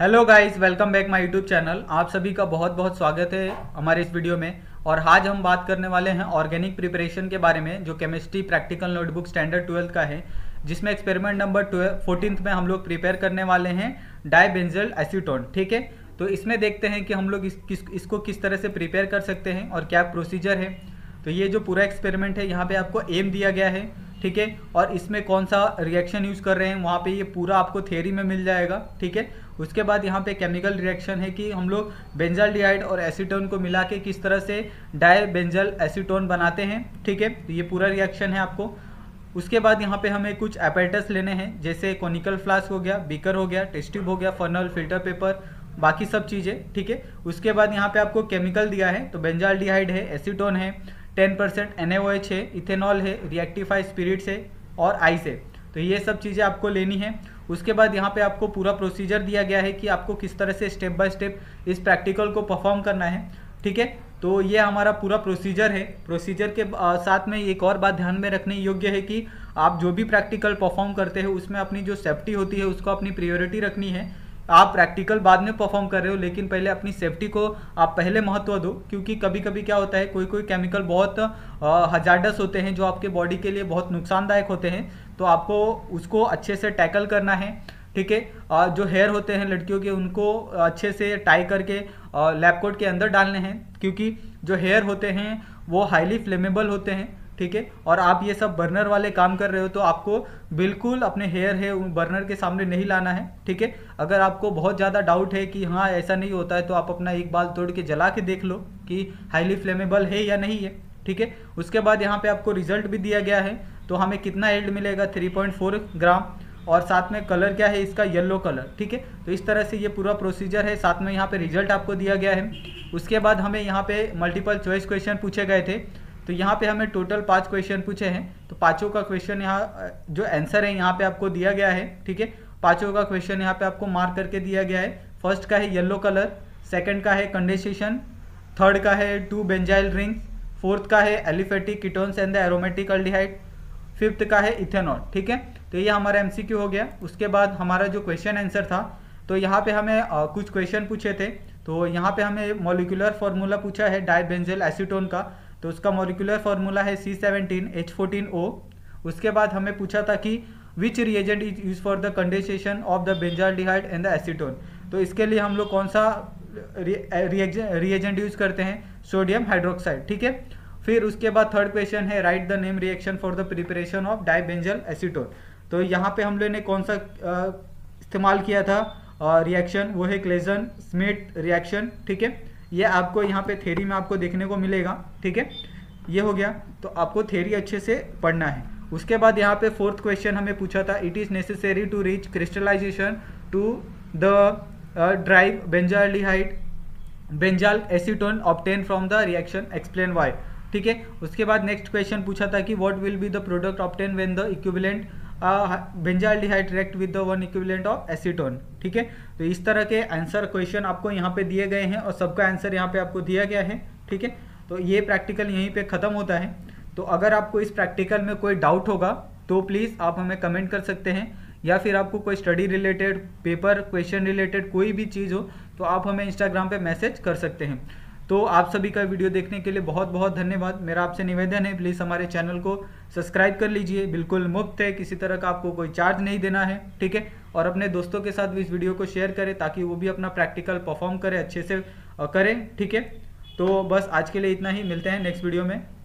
Hello guys, welcome back my YouTube channel. आप सभी का बहुत बहुत स्वागत है हमारे इस वीडियो में। और आज हम बात करने वाले हैं ऑर्गेनिक प्रिपरेशन के बारे में, जो केमिस्ट्री प्रैक्टिकल नोटबुक स्टैंडर्ड 12 का है, जिसमें एक्सपेरिमेंट नंबर 14 में हम लोग प्रिपेयर करने वाले हैं डाइबेंजल एसीटोन। ठीक है, तो इसमें देखते हैं कि हम लोग इसको किस तरह से प्रिपेयर कर सकते हैं और क्या प्रोसीजर है। तो ये जो पूरा एक्सपेरिमेंट है, यहाँ पर आपको एम दिया गया है, ठीक है, और इसमें कौन सा रिएक्शन यूज़ कर रहे हैं वहाँ पे ये पूरा आपको थ्योरी में मिल जाएगा। ठीक है, उसके बाद यहाँ पे केमिकल रिएक्शन है कि हम लोग बेंजल डिहाइड और एसीटोन को मिला के किस तरह से डाई बेंजल एसीटोन बनाते हैं। ठीक है, तो ये पूरा रिएक्शन है आपको। उसके बाद यहाँ पे हमें कुछ अपैरेटस लेने हैं, जैसे कोनिकल फ्लास्क हो गया, बीकर हो गया, टेस्ट ट्यूब हो गया, फर्नल, फिल्टर पेपर, बाकी सब चीज़ें। ठीक है, उसके बाद यहाँ पर आपको केमिकल दिया है, तो बेंजल डिहाइड है, एसीटोन है, 10% NaOH है, इथेनॉल है, रिएक्टिफाइड स्पिरिट्स है और आइस है। तो ये सब चीज़ें आपको लेनी है। उसके बाद यहाँ पे आपको पूरा प्रोसीजर दिया गया है कि आपको किस तरह से स्टेप बाय स्टेप इस प्रैक्टिकल को परफॉर्म करना है। ठीक है, तो ये हमारा पूरा प्रोसीजर है। प्रोसीजर के साथ में एक और बात ध्यान में रखने योग्य है कि आप जो भी प्रैक्टिकल परफॉर्म करते हैं उसमें अपनी जो सेफ्टी होती है उसको अपनी प्रायोरिटी रखनी है। आप प्रैक्टिकल बाद में परफॉर्म कर रहे हो, लेकिन पहले अपनी सेफ्टी को आप पहले महत्व दो, क्योंकि कभी कभी क्या होता है, कोई कोई केमिकल बहुत हजार्डस होते हैं जो आपके बॉडी के लिए बहुत नुकसानदायक होते हैं, तो आपको उसको अच्छे से टैकल करना है। ठीक है, जो हेयर होते हैं लड़कियों के, उनको अच्छे से टाई करके लैब कोट के अंदर डालने हैं, क्योंकि जो हेयर होते हैं वो हाईली फ्लेमेबल होते हैं। ठीक है, और आप ये सब बर्नर वाले काम कर रहे हो, तो आपको बिल्कुल अपने हेयर है बर्नर के सामने नहीं लाना है। ठीक है, अगर आपको बहुत ज़्यादा डाउट है कि हाँ ऐसा नहीं होता है, तो आप अपना एक बाल तोड़ के जला के देख लो कि हाईली फ्लेमेबल है या नहीं है। ठीक है, उसके बाद यहाँ पे आपको रिजल्ट भी दिया गया है, तो हमें कितना यील्ड मिलेगा, 3.4 ग्राम, और साथ में कलर क्या है इसका, येलो कलर। ठीक है, तो इस तरह से ये पूरा प्रोसीजर है। साथ में यहाँ पर रिजल्ट आपको दिया गया है। उसके बाद हमें यहाँ पर मल्टीपल चॉइस क्वेश्चन पूछे गए थे, तो यहाँ पे हमें टोटल 5 क्वेश्चन पूछे हैं, तो पाँचों का क्वेश्चन यहाँ जो आंसर है यहाँ पे आपको दिया गया है। ठीक है, पाँचों का क्वेश्चन यहाँ पे आपको मार्क करके दिया गया है। फर्स्ट का है येलो कलर, सेकंड का है कंडेंसेशन, थर्ड का है 2 बेंजाइल रिंग्स, फोर्थ का है aliphatic ketones and the aromatic aldehyde, fifth का है इथेनॉल। ठीक है, तो ये हमारा MCQ हो गया। उसके बाद हमारा जो क्वेश्चन आंसर था, तो यहाँ पे हमें कुछ क्वेश्चन पूछे थे, तो यहाँ पे हमें मॉलिक्यूलर फार्मूला पूछा है डाइबेंजल एसीटोन का, तो उसका मॉलिक्यूलर फार्मूला है C17H14O। उसके बाद हमें पूछा था कि which reagent is use for the condensation of the benzaldehyde and the acetone, तो इसके लिए हम लोग कौन सा रिएजेंट यूज करते हैं, सोडियम हाइड्रोक्साइड। ठीक है, फिर उसके बाद थर्ड क्वेश्चन है write the name reaction for the preparation of dibenzal acetone, तो यहाँ पे हम लोगों ने कौन सा इस्तेमाल किया था रिएक्शन, वो है क्लेसन स्मिट रिएक्शन। ठीक है, ये आपको यहाँ पे थ्योरी में आपको देखने को मिलेगा। ठीक है, ये हो गया, तो आपको थ्योरी अच्छे से पढ़ना है। उसके बाद यहाँ पे फोर्थ क्वेश्चन हमें पूछा था, it is necessary to reach crystallisation to the dry benzaldehyde benzal acetone obtain from the reaction, explain why. ठीक है, उसके बाद नेक्स्ट क्वेश्चन पूछा था कि what will be the product obtain when the equivalent benzaldehyde react with the one equivalent of acetone. ठीक है, तो इस तरह के आंसर क्वेश्चन आपको यहाँ पे दिए गए हैं और सबका आंसर यहाँ पे आपको दिया गया है। ठीक है, तो ये प्रैक्टिकल यहीं पे ख़त्म होता है। तो अगर आपको इस प्रैक्टिकल में कोई डाउट होगा तो प्लीज़ आप हमें कमेंट कर सकते हैं, या फिर आपको कोई study related, paper question related कोई भी चीज़ हो तो आप हमें इंस्टाग्राम पर मैसेज कर सकते हैं। तो आप सभी का वीडियो देखने के लिए बहुत बहुत धन्यवाद। मेरा आपसे निवेदन है, प्लीज़ हमारे चैनल को सब्सक्राइब कर लीजिए, बिल्कुल मुफ्त है, किसी तरह का आपको कोई चार्ज नहीं देना है। ठीक है, और अपने दोस्तों के साथ भी इस वीडियो को शेयर करें ताकि वो भी अपना प्रैक्टिकल परफॉर्म करें, अच्छे से करें। ठीक है, तो बस आज के लिए इतना ही, मिलते हैं नेक्स्ट वीडियो में।